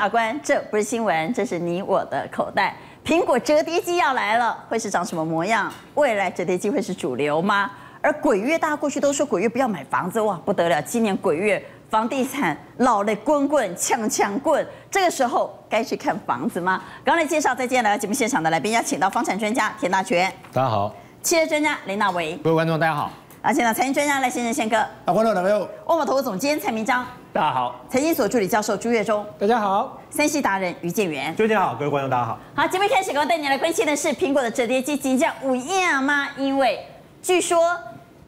阿关，这不是新闻，这是你我的口袋。苹果折叠机要来了，会是长什么模样？未来折叠机会是主流吗？而鬼月，大家过去都说鬼月不要买房子，哇，不得了！今年鬼月房地产老得滚滚呛，这个时候该去看房子吗？刚才介绍，再见，来到节目现场的来宾，要请到房产专家田大全，大家好；企业专家林大为，各位观众大家好；啊，现场财经专家赖先生宪哥，啊，观众朋友，万宝投资总监蔡明彰。大家好，财经所助理教授朱岳中，大家好；山西达人于建元，大家好，各位观众大家好。好，节目开始，我带你来关心的是苹果的折叠机竞价5亿吗？因为据说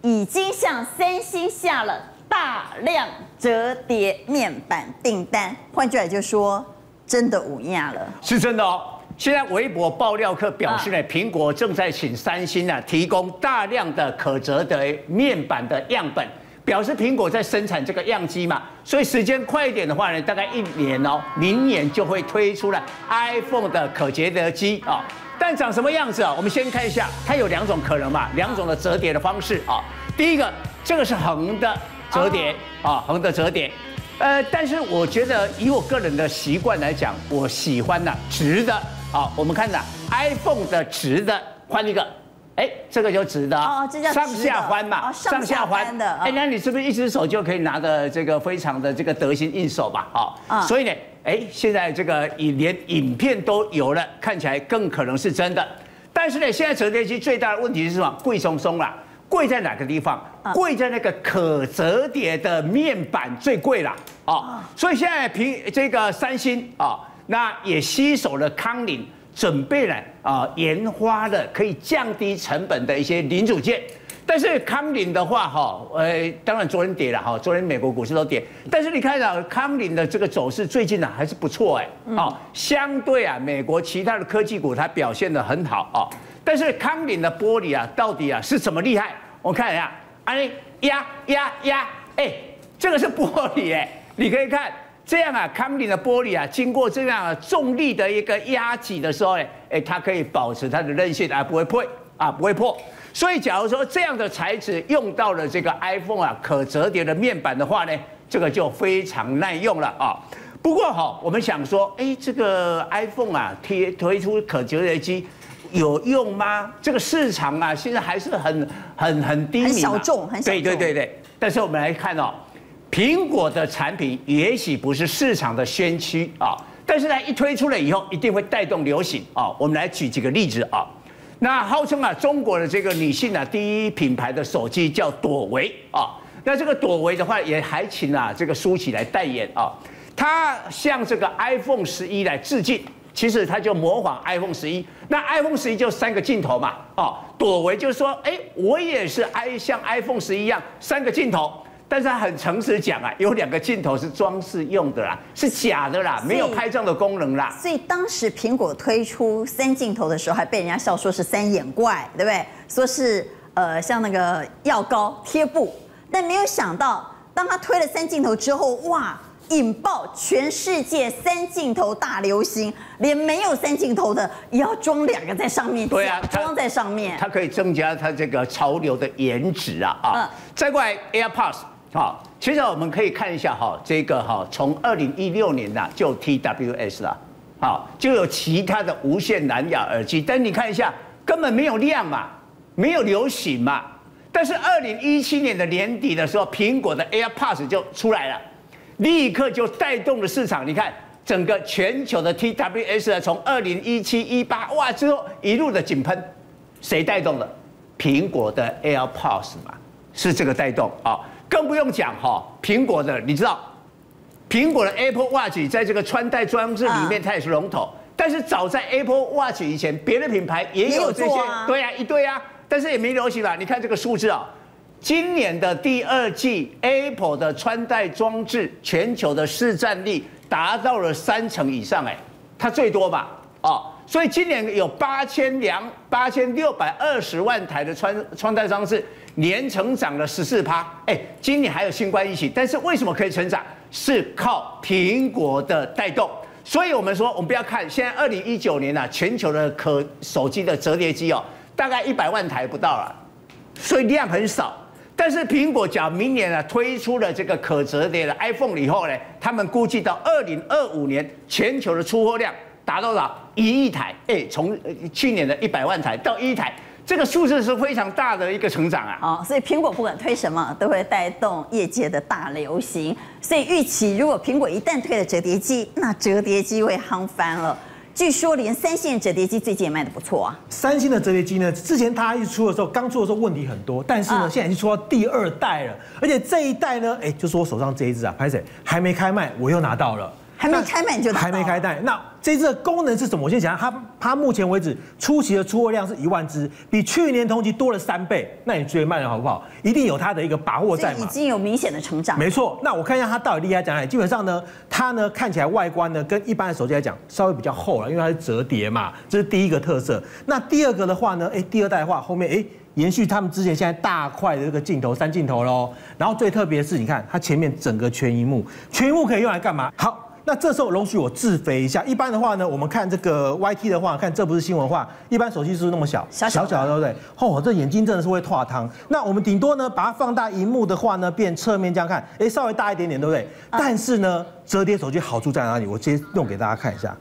已经向三星下了大量折叠面板订单，换句话就说，真的5亿了，是真的哦。现在微博爆料客表示呢，苹果正在请三星啊提供大量的可折叠面板的样本。表示苹果在生产这个样机嘛，所以时间快一点的话呢，大概1年哦，明年就会推出了 iPhone 的可折叠机啊。但长什么样子啊？我们先看一下，它有2种可能嘛，2种的折叠的方式啊。第一个，这个是横的折叠啊，横的折叠。但是我觉得以我个人的习惯来讲，我喜欢呢直的啊。我们看呢 ，iPhone 的直的换一个。哎，这个就直的哦，这叫上下翻嘛，上下翻的。哎，那你是不是一只手就可以拿的这个非常的这个得心应手吧？好，所以呢，哎，现在这个连影片都有了，看起来更可能是真的。但是呢，现在折叠机最大的问题是什么？贵松松啦，贵在哪个地方？贵在那个可折叠的面板最贵啦。哦，所以现在这个三星啊，那也吸收了康宁。准备了啊，研发了可以降低成本的一些零组件，但是康宁的话哈，当然昨天跌了哈，昨天美国股市都跌，但是你看到康宁的这个走势最近呢还是不错哦，相对啊美国其他的科技股它表现得很好啊，但是康宁的玻璃啊到底啊是怎么厉害？我看一下，哎呀，哎，这个是玻璃哎，你可以看。这样啊，康宁的玻璃啊，经过这样重力的一个压挤的时候呢，它可以保持它的韧性啊，不会破。所以，假如说这样的材质用到了这个 iPhone 啊可折叠的面板的话呢，这个就非常耐用了啊。不过哈，我们想说，哎，这个 iPhone 啊推出可折叠机有用吗？这个市场啊，现在还是很低迷，很小众。对。但是我们来看哦。苹果的产品也许不是市场的先驱啊，但是呢，一推出了以后，一定会带动流行啊。我们来举几个例子啊。那号称啊，中国的这个女性啊第一品牌的手机叫朵唯啊。那这个朵唯的话，也还请啊这个舒淇来代言啊。她向这个 iPhone 11来致敬，其实她就模仿 iPhone 11。那 iPhone 11就3个镜头嘛啊。朵唯就说，哎，我也是像 iPhone 11一样3个镜头。但是他很诚实讲啊，有2个镜头是装饰用的啦，是假的啦，没有拍照的功能啦。所以当时苹果推出3镜头的时候，还被人家笑说是3眼怪，对不对？说是像那个药膏贴布，但没有想到，当他推了3镜头之后，哇，引爆全世界3镜头大流行，连没有3镜头的也要装2个在上面，对啊，装在上面，它可以增加它这个潮流的颜值啊。再过来 AirPods。好，其实我们可以看一下哈，这个哈，从2016年呐就有 TWS 啦，好，就有其他的无线蓝牙耳机，但你看一下，根本没有量嘛，没有流行嘛。但是2017年的年底的时候，苹果的 AirPods 就出来了，立刻就带动了市场。你看整个全球的 TWS 从2017、18哇之后一路的井喷，谁带动的？苹果的 AirPods 嘛，是这个带动啊。更不用讲哈，苹果的你知道，苹果的 Apple Watch 在这个穿戴装置里面它也是龙头，但是早在 Apple Watch 以前，别的品牌也有这些，对啊，一堆啊，但是也没流行啦。你看这个数字啊，今年的第2季 Apple 的穿戴装置全球的市占率达到了30%以上，哎，它最多嘛，哦，所以今年有8620万台的穿戴装置。年成长了14%，哎，今年还有新冠疫情，但是为什么可以成长？是靠苹果的带动。所以我们说，我们不要看现在2019年啊，全球的手机的折叠机哦，大概100万台不到了，所以量很少。但是苹果假如明年呢推出了这个可折叠的 iPhone 以后呢，他们估计到2025年全球的出货量达到了1亿台，从去年的100万台到1亿台。 这个数字是非常大的一个成长啊！哦，所以苹果不管推什么，都会带动业界的大流行。所以预期，如果苹果一旦推了折叠机，那折叠机会夯翻了。据说连3星折叠机最近也卖得不错啊。3星的折叠机呢，之前它一出的时候，刚出的时候问题很多，但是呢，现在已经出到第2代了。而且这一代呢，就是我手上这一只啊，拍谁还没开卖，我又拿到了。 还没开卖你就还没开袋，那这次的功能是什么？我先讲，它目前为止初期的出货量是1万只，比去年同期多了3倍。那你觉得卖得好不好？一定有它的一个把握在嘛？已经有明显的成长。没错，那我看一下它到底厉害在哪里。基本上呢，它呢看起来外观呢跟一般的手机来讲稍微比较厚了，因为它是折叠嘛，这是第一个特色。那第二个的话呢，第2代的话后面延续他们之前现在大块的这个镜头3镜头咯。然后最特别的是，你看它前面整个全萤幕可以用来干嘛？好。 那这时候容许我自肥一下。一般的话呢，我们看这个 YT 的话，看这不是新闻话，一般手机是不是那么小？小小的，对不对？哦，这眼睛真的是会化汤。那我们顶多呢，把它放大荧幕的话呢，变侧面这样看，稍微大一点点，对不对？但是呢，折叠手机好处在哪里？我直接弄给大家看一下。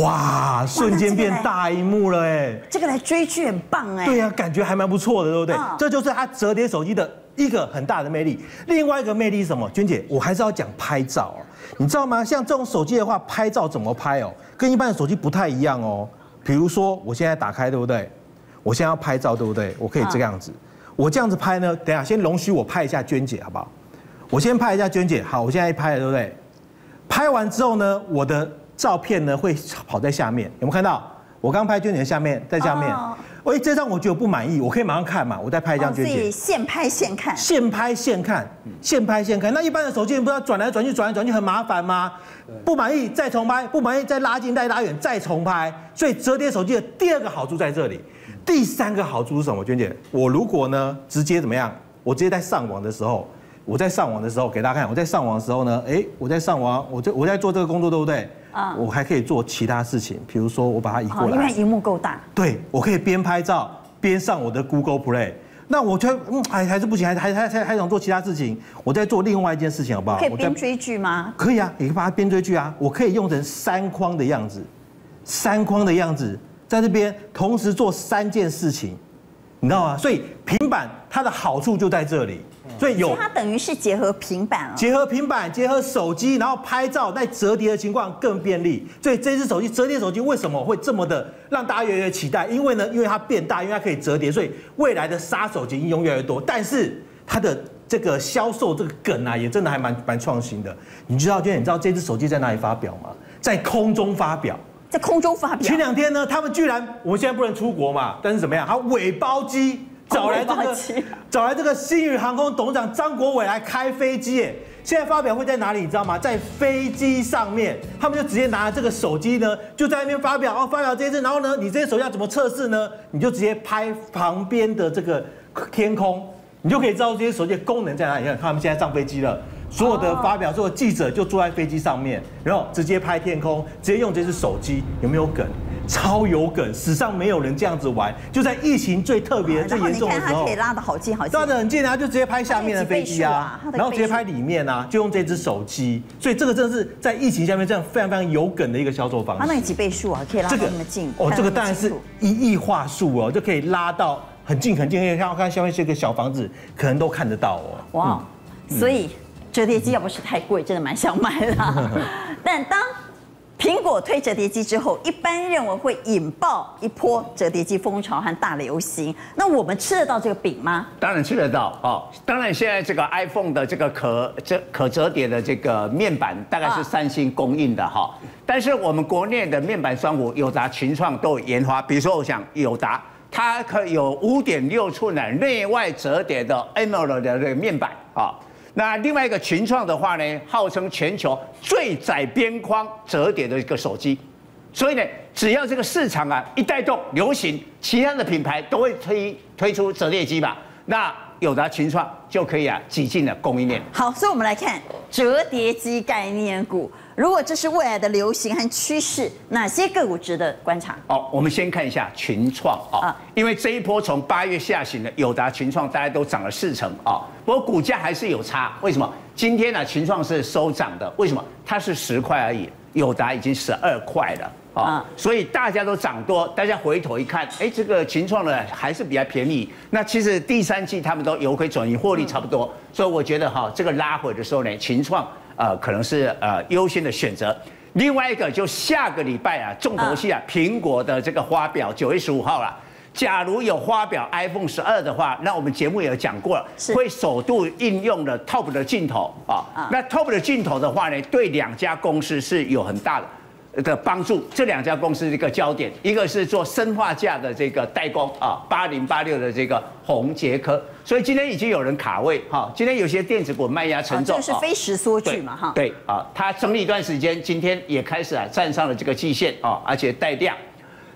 哇，瞬间变大荧幕了这个来追剧很棒对啊，感觉还蛮不错的，对不对？这就是它折叠手机的一个很大的魅力。另外一个魅力是什么？娟姐，我还是要讲拍照哦。 你知道吗？像这种手机的话，拍照怎么拍哦？跟一般的手机不太一样哦。比如说，我现在打开，对不对？我现在要拍照，对不对？我可以这个样子。我这样子拍呢，等一下先容许我拍一下娟姐，好不好？我先拍一下娟姐。好，我现在拍了，对不对？拍完之后呢，我的照片呢会跑在下面，有没有看到？我刚拍娟姐的下面，在下面。喂，这张我觉得不满意，我可以马上看嘛，我再拍一张娟姐。所以现拍现看。现拍现看，现拍现看。那一般的手机你不知道转来转去，转来转去很麻烦吗？不满意再重拍，不满意再拉近再拉远再重拍。所以折叠手机的第2个好处在这里，第3个好处是什么？娟姐，我如果呢直接怎么样？我直接在上网的时候，给大家看，我在上网的时候呢，我在做这个工作，对不对？ 我还可以做其他事情，比如说我把它移过来，因为屏幕够大，对我可以边拍照边上我的 Google Play。那我觉得还是不行，还想做其他事情，我再做另外一件事情好不好？可以边追剧吗？可以啊，你可以把它边追剧啊。我可以用成3框的样子，3框的样子在这边同时做3件事情，你知道吗？所以平板它的好处就在这里。 所以它等于是结合平板了，结合平板，结合手机，然后拍照在折叠的情况更便利。所以这只手机折叠手机为什么会这么的让大家越来越期待？因为呢，因为它变大，因为它可以折叠，所以未来的杀手级应用越来越多。但是它的这个销售这个梗啊，也真的还蛮创新的。你知道，娟姐，你知道这只手机在哪里发表吗？在空中发表。 在空中发表。前2天呢，他们居然我们现在不能出国嘛，但是怎么样？它尾包机找来这个星宇航空董事长张国伟来开飞机耶。现在发表会在哪里？你知道吗？在飞机上面，他们就直接拿这个手机呢，就在那边发表这些，然后呢，你这些手机要怎么测试呢？你就直接拍旁边的这个天空，你就可以知道这些手机的功能在哪里。你看他们现在上飞机了。 所有的发表，所有记者就坐在飞机上面，然后直接拍天空，直接用这只手机，有没有梗？超有梗，史上没有人这样子玩，就在疫情最特别、最严重的时候，它可以拉得好近好近，拉得很近啊，就直接拍下面的飞机啊，然后直接拍里面啊，就用这只手机，所以这个真的是在疫情下面这样非常非常有梗的一个销售方式。那你几倍数啊？可以拉到那么近？哦，这个当然是1亿画素哦，就可以拉到很近很近，因为看下面这个小房子，可能都看得到哦。哇，所以。 折叠机要不是太贵，真的蛮想买的。但当苹果推折叠机之后，一般认为会引爆一波折叠机风潮和大流行。那我们吃得到这个饼吗？当然吃得到哦。当然，现在这个 iPhone 的这个可折叠的这个面板，大概是3星供应的哈。但是我们国内的面板双虎，友达、群创都有研发。比如说，我想友达，它可有5.6寸的内外折叠的 Amoled 的这个面板啊。 那另外一个群创的话呢，号称全球最窄边框折叠的一个手机，所以呢，只要这个市场啊一带动流行，其他的品牌都会推出折叠机吧。那友达群创就可以挤进了供应链。好，所以我们来看折叠机概念股。如果这是未来的流行和趋势，哪些个股值得观察？哦，我们先看一下群创啊，因为这一波从8月下旬的友达、群创，大家都涨了4成啊，不过股价还是有差。为什么？今天呢，群创是收涨的，为什么？它是10块而已，友达已经12块了。 啊，所以大家都涨多，大家回头一看，哎，这个群创呢还是比较便宜。那其实第三季他们都由亏转盈，获利差不多，所以我觉得哈，这个拉回的时候呢，群创可能是优先的选择。另外一个就下个礼拜啊，重头戏啊，苹果的这个发表9月15号了。 假如有发表 iPhone 12的话，那我们节目也有讲过了，会首度应用了 Top 的镜头啊。那 Top 的镜头的话呢，对2家公司是有很大的帮助，这2家公司的一个焦点，一个是做生化架的这个代工啊，8086的这个宏捷科，所以今天已经有人卡位哈，今天有些电子股卖压沉重，这是非实缩剧嘛哈，对啊，它整理一段时间，今天也开始啊站上了这个季线啊，而且带量。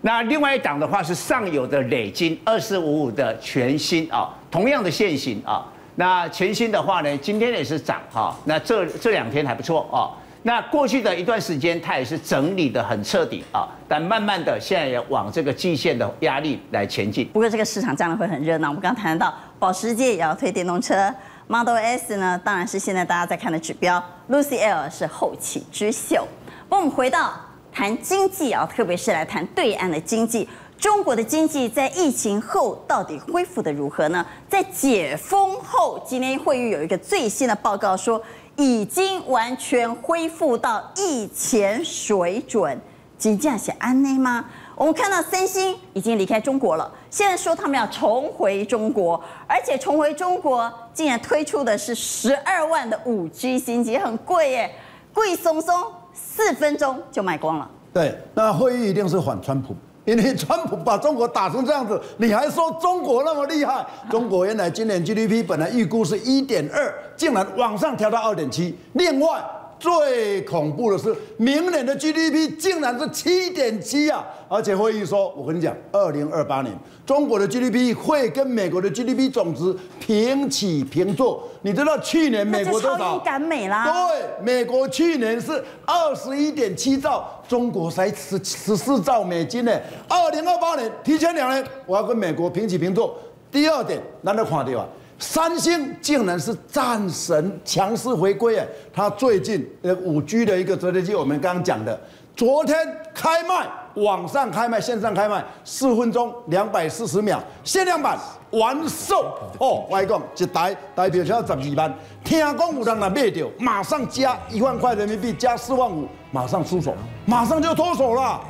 那另外一档的话是上游的磊晶2455的全新啊，同样的线型啊，那全新的话呢，今天也是涨哈，那这2天还不错啊。 那过去的一段时间，它也是整理得很彻底啊，但慢慢的现在也往这个季线的压力来前进。不过这个市场将来会很热闹。我们刚谈到保时捷也要推电动车 ，Model S 呢当然是现在大家在看的指标 ，Lucy L 是后起之秀。不过我们回到谈经济啊，特别是来谈对岸的经济，中国的经济在疫情后到底恢复得如何呢？在解封后，今天会议有一个最新的报告说。 已经完全恢复到疫前水准，金价写安内吗？我们看到三星已经离开中国了，现在说他们要重回中国，而且重回中国竟然推出的是12万的5G 新机，很贵耶，贵松松，4分钟就卖光了。对，那会议一定是反川普。 因为川普把中国打成这样子，你还说中国那么厉害？中国原来今年 GDP 本来预估是 1.2， 竟然往上调到 2.7。另外最恐怖的是，明年的 GDP 竟然是 7.7 啊！而且会议说，我跟你讲，2028年中国的 GDP 会跟美国的 GDP 总值平起平坐。你知道去年美国多少？赶美啦！对，美国去年是 21.7 兆。 中国才14兆美金呢，2028年提前2年，我要跟美国平起平坐。第二点，咱都看到啊，三星竟然是战神强势回归哎，它最近5G 的一个折叠机，我们刚刚讲的，昨天开卖，网上开卖，线上开卖，4分钟240秒，限量版完售哦，我讲一台代表要12万，听讲有人来卖掉，马上加1万块人民币，加4万5。 马上出手，马上就脱手了。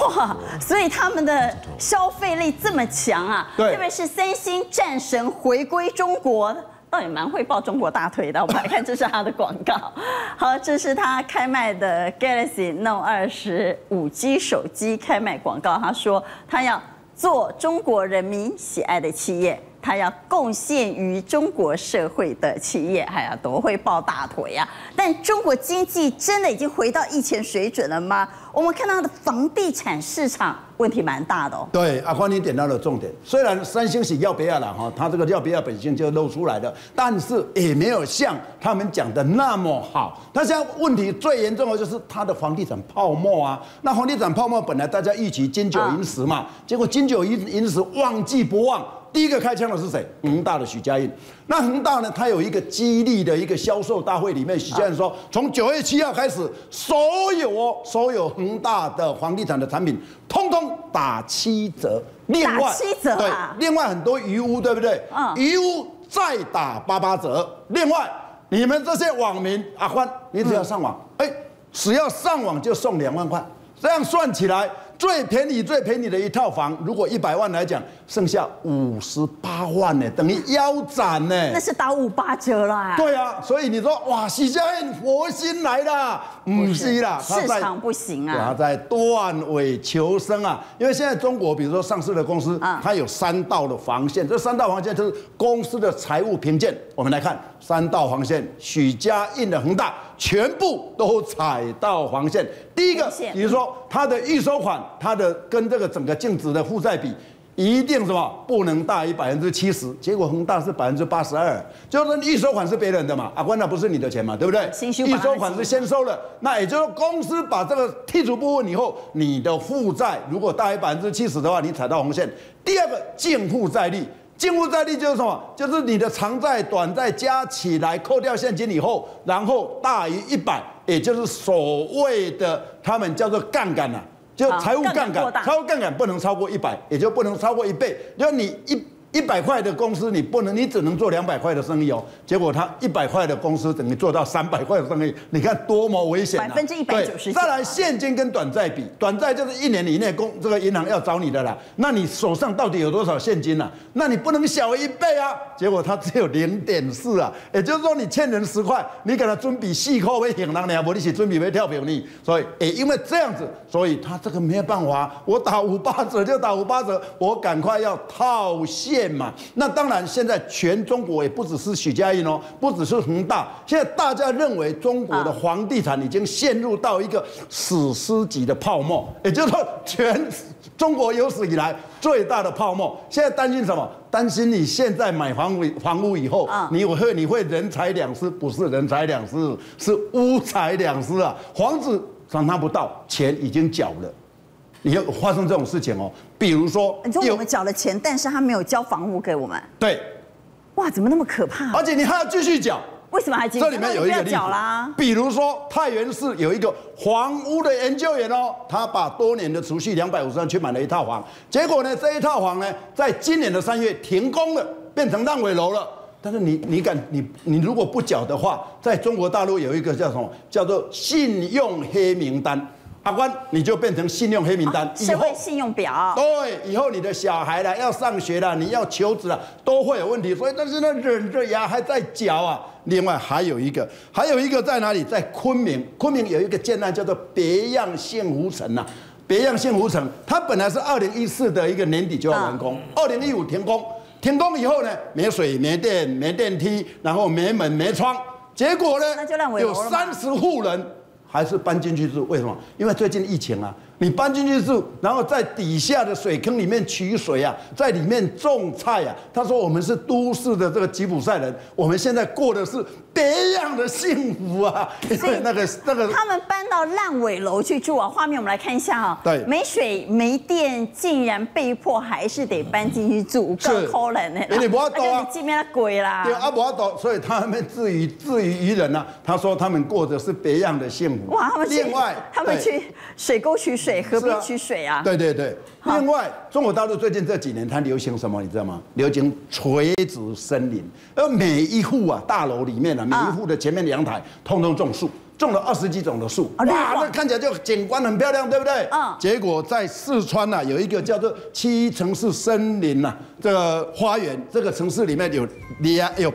哇！所以他们的消费力这么强啊，特别是三星战神回归中国，倒也蛮会抱中国大腿的。我们来看，这是他的广告。好，这是他开卖的 Galaxy Note 20 5G 手机开卖广告。他说，他要做中国人民喜爱的企业。 他要贡献于中国社会的企业，哎呀，多会抱大腿呀！但中国经济真的已经回到以前水准了吗？我们看到的房地产市场问题蛮大的哦。对，阿宽你点到了重点。虽然三星是要不要了哈，它这个要不要本性就露出来了，但是也没有像他们讲的那么好。那现在问题最严重的就是它的房地产泡沫啊。那房地产泡沫本来大家预期金九银十嘛，结果金九银十旺季不旺。 第一个开枪的是谁？恒大的许家印。那恒大呢？它有一个激励的一个销售大会，里面许家印说，从9月7号开始，所有恒大的房地产的产品，通通打7折。另外，7折啊！对，另外很多余屋，对不对？嗯。余屋再打8折。另外，你们这些网民阿欢，你只要上网，哎，只要上网就送2万块。 这样算起来，最便宜的一套房，如果100万来讲，剩下58万呢，等于腰斩呢。那是打5、8折啦。对啊，所以你说哇，许家印佛心来啦，不是啦，市场不行啊，他在断尾求生啊。因为现在中国，比如说上市的公司，它有3道的防线，这3道防线就是公司的财务评鉴。我们来看3道防线，许家印的恒大。 全部都踩到黄线。第一个，比如说它的预收款，它的跟这个整个净值的负债比一定什么不能大于70%，结果恒大是82%，就是预收款是别人的嘛，啊，关那不是你的钱嘛，对不对？预收款是先收了，那也就是公司把这个剔除部分以后，你的负债如果大于70%的话，你踩到红线。第二个净负债率，净负债率就是什么？就是你的长债、短债加起来扣掉现金以后，然后大于100，也就是所谓的他们叫做杠杆啊。 就财务杠杆，财务杠杆不能超过100，也就不能超过1倍。就你100块的公司，你不能，你只能做200块的生意哦。结果他100块的公司等于做到300块的生意，你看多么危险啊！190%。再来，现金跟短债比，短债就是1年以内这个银行要找你的啦。那你手上到底有多少现金啊？那你不能小于1倍啊。结果他只有0.4啊，也就是说你欠人10块，你给他准备4块为银行，你还不利息准备为跳票呢。所以也因为这样子，所以他这个没有办法，我打5八折就打5八折，我赶快要套现。 嘛，那当然，现在全中国也不只是许家印哦，不只是恒大，现在大家认为中国的房地产已经陷入到一个史诗级的泡沫，也就是说，全中国有史以来最大的泡沫。现在担心什么？担心你现在买房屋以后，你会人财两失，不是人财两失，是屋财两失啊！房子涨不到，钱已经缴了。 你要发生这种事情哦，比如说，你说我们缴了钱，但是他没有交房屋给我们。对，哇，怎么那么可怕、啊？而且你还要继续缴。为什么还继续？这里面有一个例子，比如说太原市有一个房屋的研究员哦，他把多年的储蓄250万去买了一套房，结果呢，这一套房呢，在今年的3月停工了，变成烂尾楼了。 但是你如果不缴的话，在中国大陆有一个叫什么？叫做信用黑名单。阿官，你就变成信用黑名单，社会信用表。对，以后你的小孩啦，要上学啦，你要求职啦，都会有问题。所以，但是呢，忍着牙还在缴啊。另外还有一个在哪里？在昆明，昆明有一个建案叫做别样幸福城呐。别样幸福城，它本来是2014的一个年底就要完工，2015停工。 停工以后呢，没水、没电、没电梯，然后没门、没窗，结果呢，有30户人还是搬进去住。为什么？因为最近疫情啊，你搬进去住，然后在底下的水坑里面取水啊，在里面种菜啊。他说我们是都市的这个吉普赛人，我们现在过的是别样的幸福啊。所以那个他们搬到烂尾楼去住啊。画面我们来看一下啊、喔，对，没水没电，竟然被迫还是得搬进去住，更可怜呢。你不要躲啊，你这边鬼啦。对啊，不要躲，所以他们自娱于人啊。他说他们过的是别样的幸福。哇，他们去水沟取水，河边取水啊。对对对。另外，中国大陆最近这几年它流行什么，你知道吗？流行垂直森林，而每一户啊大楼里面啊。 每一户的前面阳台，通通种树，种了20几种的树，哇，那看起来就景观很漂亮，对不对？嗯。结果在四川呐、啊，有一个叫做7城市森林呐、啊，这个花园，这个城市里面有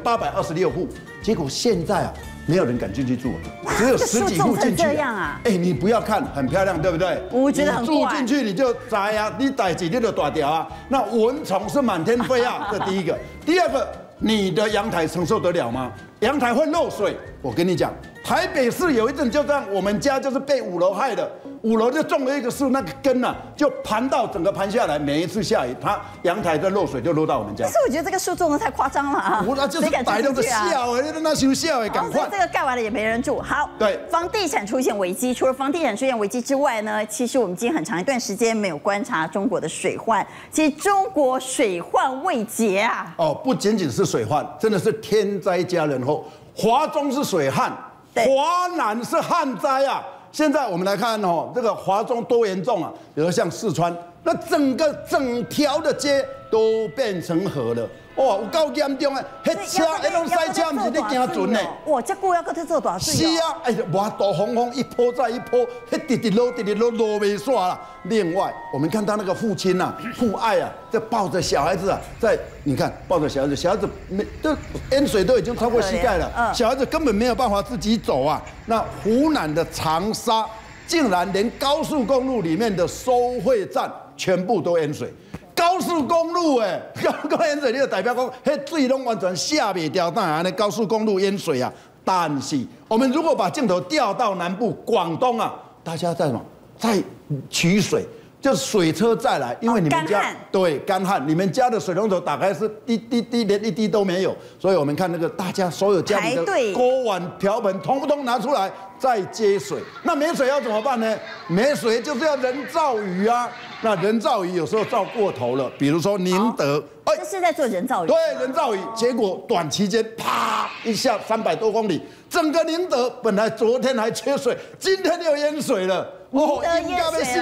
826户，结果现在啊，没有人敢进去住，只有10几户进去。这样啊？哎，你不要看，很漂亮，对不对？我觉得很住进去你就宅啊，你逮几粒就打掉啊，那蚊虫是满天飞啊，这第一个，第二个。 你的阳台承受得了吗？阳台会漏水。我跟你讲，台北市有一阵就这样，我们家就是被5楼害的。5楼就种了一个树，那个根啊，就盘到整个盘下来。每一次下雨，它阳台的漏水就漏到我们家。可是我觉得这个树种的太夸张了啊！我那就是摆弄着笑哎，那休笑哎，赶快。这个盖完了也没人住。好，对，房地产出现危机。除了房地产出现危机之外呢，其实我们已经很长一段时间没有观察中国的水患。其实中国水患未解啊！哦，不仅仅是。 水患真的是天灾加人祸，华中是水旱，华南是旱灾啊！现在我们来看哦，这个华中多严重啊！比如像四川，那整条的街都变成河了，哇，有够严重啊！黑车一路塞车，不是你行船呢？哇，这久要搁再做大水。是啊，哎，哇，大洪峰一波再一波，那滴滴落落未煞啦。另外，我们看到那个父亲啊，父爱啊，在抱着小孩子啊，在。 你看，抱着小孩子，小孩子没都淹水都已经超过膝盖了，小孩子根本没有办法自己走啊。那湖南的长沙，竟然连高速公路里面的收费站全部都淹水。高速公路哎，高速公路淹水，你就代表讲，迄水拢完全下不掉，当然呢，高速公路淹水啊。但是我们如果把镜头调到南部广东啊，大家在什么？在取水。就水车再来，因为你们家、对干旱，你们家的水龙头打开是滴滴滴，连一滴都没有。所以我们看那个大家所有家里的锅碗瓢盆，统统拿出来再接水。那没水要怎么办呢？没水就是要人造雨啊。那人造雨有时候造过头了，比如说宁德，这是在做人造雨，对人造雨，结果短期间啪一下300多公里，整个宁德本来昨天还缺水，今天又淹水了。 哦，应该被戏，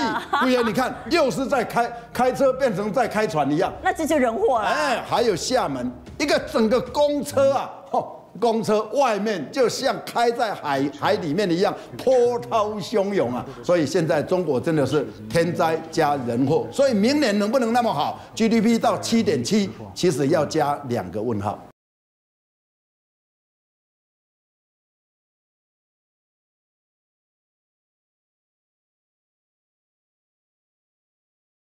对啊，你看又是在开车变成在开船一样，那这就人祸了。哎，还有厦门一个整个公车啊，公车外面就像开在海里面一样，波涛汹涌啊。所以现在中国真的是天灾加人祸，所以明年能不能那么好 ？GDP 到7.7，其实要加2个问号。